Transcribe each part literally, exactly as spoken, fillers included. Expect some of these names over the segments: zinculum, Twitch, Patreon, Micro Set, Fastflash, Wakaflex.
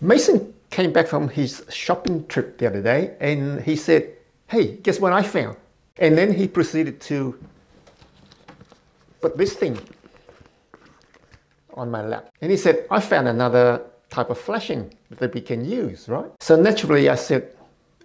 Mason came back from his shopping trip the other day and he said, "Hey, guess what I found?" And then he proceeded to put this thing on my lap. And he said, "I found another type of flashing that we can use, right?" So naturally I said,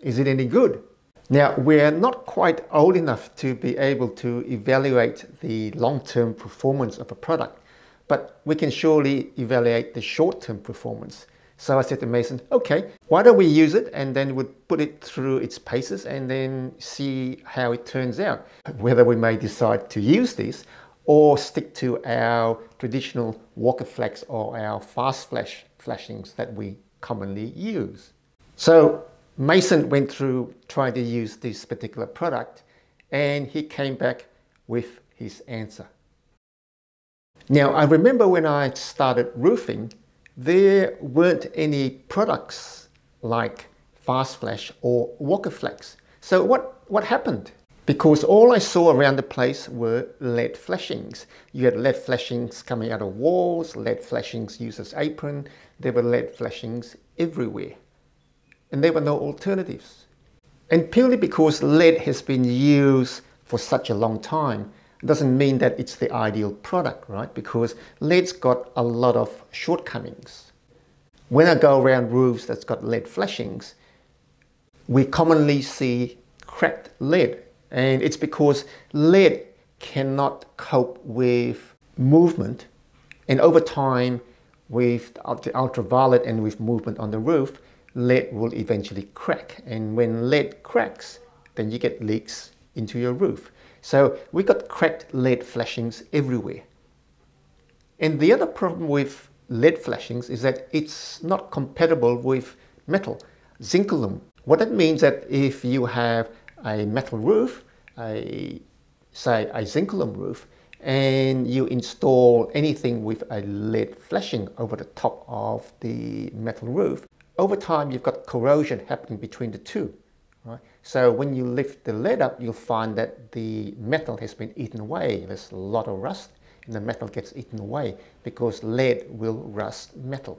"Is it any good?" Now, we're not quite old enough to be able to evaluate the long-term performance of a product, but we can surely evaluate the short-term performance. So I said to Mason, "Okay, why don't we use it and then we'll put it through its paces and then see how it turns out, whether we may decide to use this or stick to our traditional Wakaflex or our Fastflash flashings that we commonly use." So Mason went through trying to use this particular product and he came back with his answer. Now, I remember when I started roofing, there weren't any products like Fastflash or Wakaflex. So what, what happened? Because all I saw around the place were L E D flashings. You had L E D flashings coming out of walls, L E D flashings used as apron, there were L E D flashings everywhere. And there were no alternatives. And purely because L E D has been used for such a long time, doesn't mean that it's the ideal product, right? Because L E D's got a lot of shortcomings. When I go around roofs that's got L E D flashings, we commonly see cracked L E D. And it's because L E D cannot cope with movement. And over time, with the ultraviolet and with movement on the roof, L E D will eventually crack, and when L E D cracks, then you get leaks into your roof. So we got cracked L E D flashings everywhere. And the other problem with L E D flashings is that it's not compatible with metal, zinculum. What that means that if you have a metal roof, a, say a zinculum roof, and you install anything with a L E D flashing over the top of the metal roof, over time, you've got corrosion happening between the two, right? So when you lift the L E D up, you'll find that the metal has been eaten away. There's a lot of rust and the metal gets eaten away because L E D will rust metal.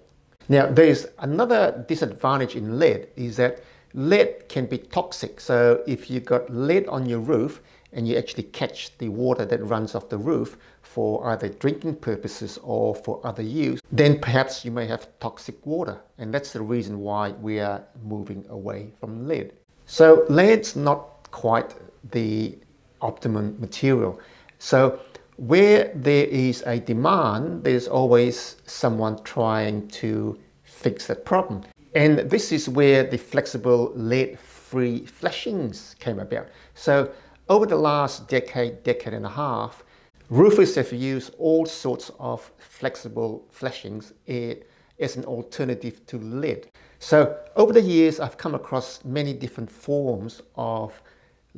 Now, there's another disadvantage in L E D is that L E D can be toxic. So if you've got L E D on your roof and you actually catch the water that runs off the roof for either drinking purposes or for other use, then perhaps you may have toxic water. And that's the reason why we are moving away from L E D. So L E D's not quite the optimum material. So where there is a demand, there's always someone trying to fix that problem. And this is where the flexible L E D-free flashings came about. So over the last decade, decade and a half, roofers have used all sorts of flexible flashings as an alternative to L E D. So over the years, I've come across many different forms of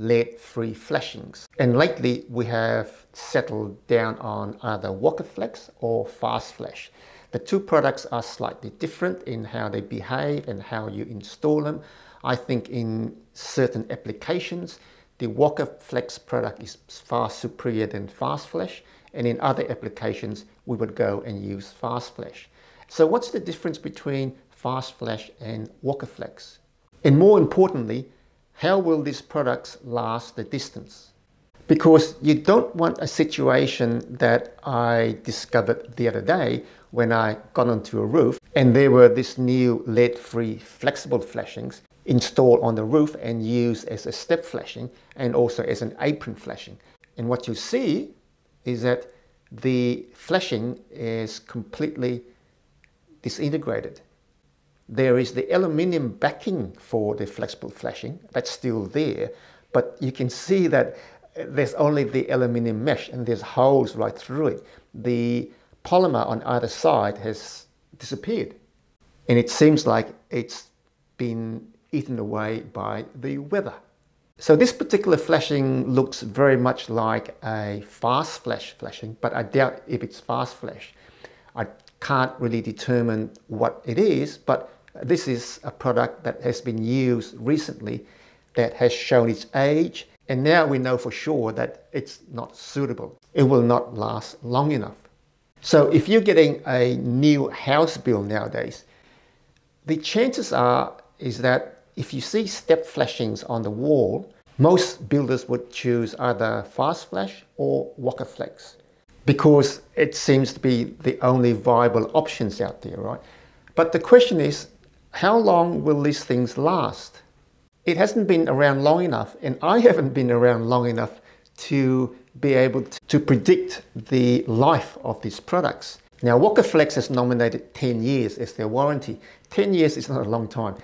L E D-free flashings. And lately, we have settled down on either Wakaflex or Fastflash. The two products are slightly different in how they behave and how you install them. I think in certain applications, the Wakaflex product is far superior than Fastflash, and in other applications we would go and use Fastflash. So what's the difference between Fastflash and Wakaflex? And more importantly, how will these products last the distance? Because you don't want a situation that I discovered the other day when I got onto a roof and there were these new L E D-free flexible flashings installed on the roof and used as a step flashing and also as an apron flashing. And what you see is that the flashing is completely disintegrated. There is the aluminium backing for the flexible flashing, that's still there, but you can see that there's only the aluminium mesh and there's holes right through it. The polymer on either side has disappeared and it seems like it's been eaten away by the weather. So this particular flashing looks very much like a Fastflash flashing, but I doubt if it's Fastflash. I can't really determine what it is, but this is a product that has been used recently that has shown its age, and now we know for sure that it's not suitable. It will not last long enough. So if you're getting a new house build nowadays, the chances are is that if you see step flashings on the wall, most builders would choose either Fastflash or Wakaflex because it seems to be the only viable options out there, right? But the question is, how long will these things last? It hasn't been around long enough, and I haven't been around long enough to be able to, to predict the life of these products. Now, Wakaflex has nominated ten years as their warranty. ten years is not a long time.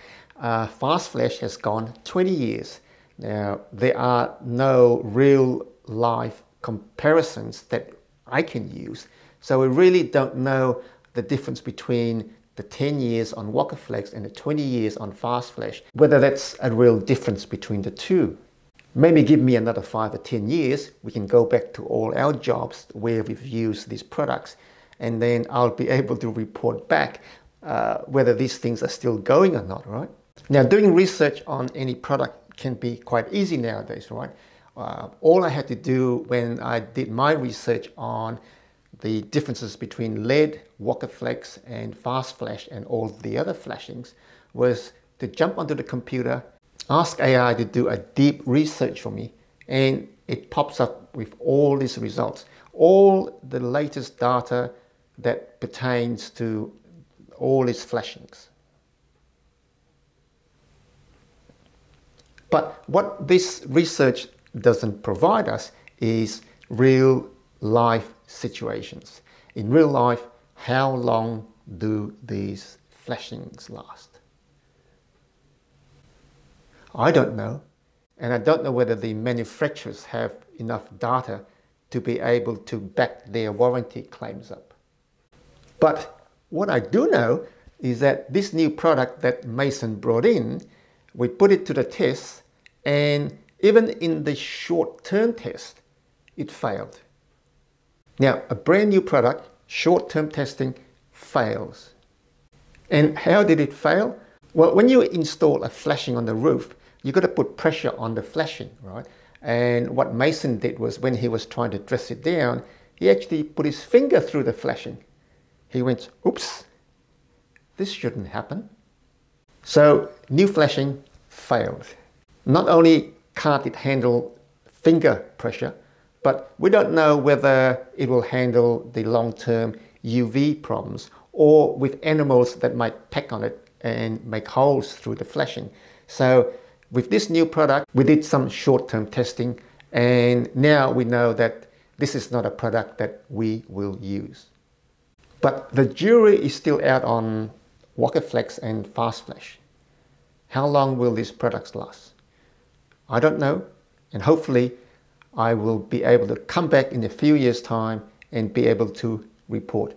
Uh, Fastflash has gone twenty years. Now, there are no real life comparisons that I can use. So we really don't know the difference between the ten years on Wakaflex and the twenty years on Fastflash, whether that's a real difference between the two. Maybe give me another five or ten years, we can go back to all our jobs where we've used these products, and then I'll be able to report back uh, whether these things are still going or not, right? Now, doing research on any product can be quite easy nowadays, right? Uh, all I had to do when I did my research on the differences between lead, Wakaflex and Fastflash and all the other flashings was to jump onto the computer, ask A I to do a deep research for me, and it pops up with all these results, all the latest data that pertains to all these flashings. But what this research doesn't provide us is real life situations. In real life, how long do these flashings last? I don't know, and I don't know whether the manufacturers have enough data to be able to back their warranty claims up. But what I do know is that this new product that Mason brought in, we put it to the test, and even in the short-term test, it failed. Now, a brand new product, short-term testing fails. And how did it fail? Well, when you install a flashing on the roof, you've got to put pressure on the flashing, right? And what Mason did was when he was trying to dress it down, he actually put his finger through the flashing. He went, oops, this shouldn't happen. So new flashing failed. Not only can't it handle finger pressure, but we don't know whether it will handle the long-term U V problems or with animals that might peck on it and make holes through the flashing. So with this new product, we did some short-term testing, and now we know that this is not a product that we will use. But the jury is still out on Wakaflex and Fastflash. How long will these products last? I don't know, and hopefully I will be able to come back in a few years' time and be able to report